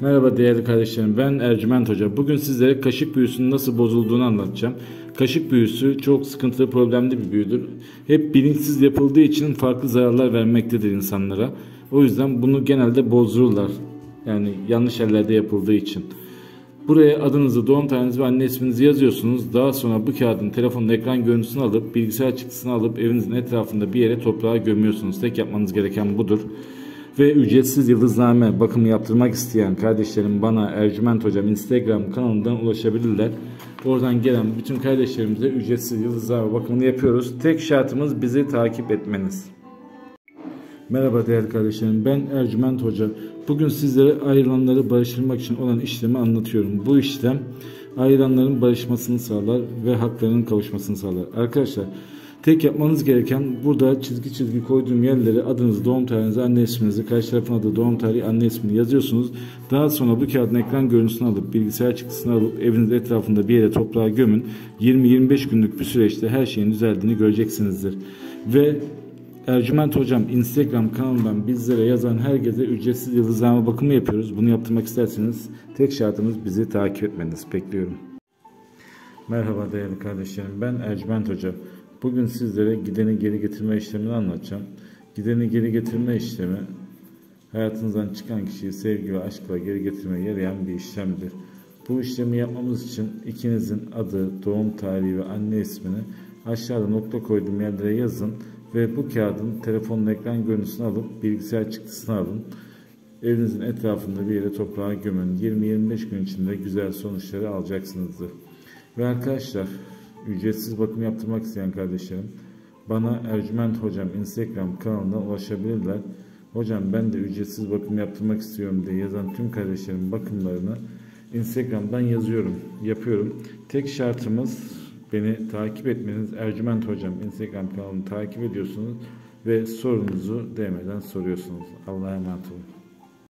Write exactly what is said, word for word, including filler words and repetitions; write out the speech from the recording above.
Merhaba değerli kardeşlerim, ben Ercüment Hoca. Bugün sizlere kaşık büyüsünün nasıl bozulduğunu anlatacağım. Kaşık büyüsü çok sıkıntılı, problemli bir büyüdür. Hep bilinçsiz yapıldığı için farklı zararlar vermektedir insanlara. O yüzden bunu genelde bozdururlar. Yani yanlış ellerde yapıldığı için. Buraya adınızı, doğum tarihinizi ve anne isminizi yazıyorsunuz. Daha sonra bu kağıdın telefonun ekran görüntüsünü alıp, bilgisayar çıktısını alıp evinizin etrafında bir yere toprağa gömüyorsunuz. Tek yapmanız gereken budur. Ve ücretsiz yıldızname bakımı yaptırmak isteyen kardeşlerim bana Ercüment Hocam Instagram kanalından ulaşabilirler. Oradan gelen bütün kardeşlerimize ücretsiz yıldızname bakımını yapıyoruz. Tek şartımız bizi takip etmeniz. Merhaba değerli kardeşlerim, ben Ercüment Hoca. Bugün sizlere ayrılanları barıştırmak için olan işlemi anlatıyorum. Bu işlem ayrılanların barışmasını sağlar ve haklarının kavuşmasını sağlar. Arkadaşlar, tek yapmanız gereken burada çizgi çizgi koyduğum yerlere adınızı, doğum tarihinizi, anne isminizi, karşı tarafın adı, doğum tarihi, anne ismini yazıyorsunuz. Daha sonra bu kağıdın ekran görüntüsünü alıp, bilgisayar çıktısını alıp evinizin etrafında bir yere toprağa gömün. yirmi yirmi beş günlük bir süreçte her şeyin düzeldiğini göreceksinizdir. Ve Ercüment Hocam Instagram kanalından bizlere yazan herkese ücretsiz yıldızname bakımı yapıyoruz. Bunu yaptırmak isterseniz tek şartımız bizi takip etmeniz. Bekliyorum. Merhaba değerli kardeşlerim, ben Ercüment Hoca. Bugün sizlere gideni geri getirme işlemini anlatacağım. Gideni geri getirme işlemi, hayatınızdan çıkan kişiyi sevgi ve aşkla geri getirmeye yarayan bir işlemdir. Bu işlemi yapmamız için ikinizin adı, doğum tarihi ve anne ismini aşağıda nokta koyduğum yerlere yazın ve bu kağıdın telefonun ekran görüntüsünü alıp bilgisayar çıktısını alın. Evinizin etrafında bir yere toprağa gömün. yirmi yirmi beş gün içinde güzel sonuçları alacaksınızdır. Ve arkadaşlar, ücretsiz bakım yaptırmak isteyen kardeşlerim bana Ercüment Hocam Instagram kanalından ulaşabilirler. Hocam ben de ücretsiz bakım yaptırmak istiyorum diye yazan tüm kardeşlerim bakımlarını Instagram'dan yazıyorum, yapıyorum. Tek şartımız beni takip etmeniz. Ercüment Hocam Instagram kanalını takip ediyorsunuz ve sorunuzu D M'den soruyorsunuz. Allah'a emanet olun.